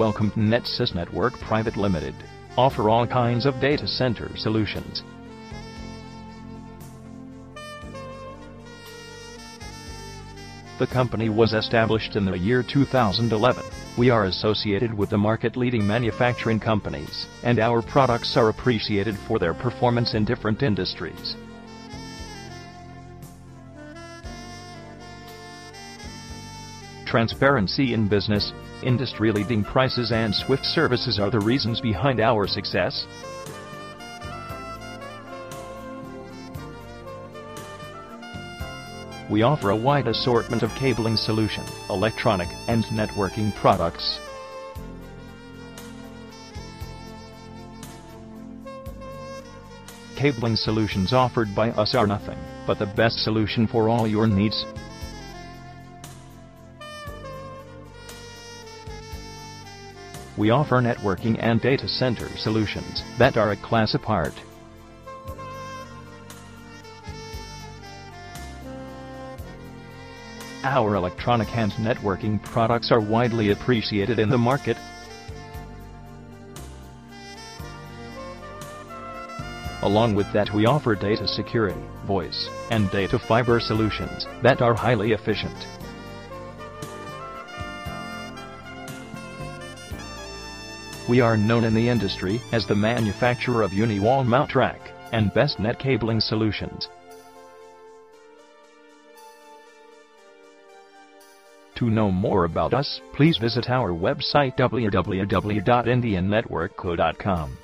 Welcome to NetSys Network Private Limited. Offer all kinds of data center solutions. The company was established in the year 2011. We are associated with the market-leading manufacturing companies, and our products are appreciated for their performance in different industries. Transparency in business, industry-leading prices and swift services are the reasons behind our success. We offer a wide assortment of cabling solution, electronic, and networking products. Cabling solutions offered by us are nothing but the best solution for all your needs. We offer networking and data center solutions that are a class apart. Our electronic and networking products are widely appreciated in the market. Along with that, we offer data security, voice, and data fiber solutions that are highly efficient. We are known in the industry as the manufacturer of Uni Wall Mount Rack and BESTNET Cabling Solutions. To know more about us, please visit our website www.indiannetworkco.com.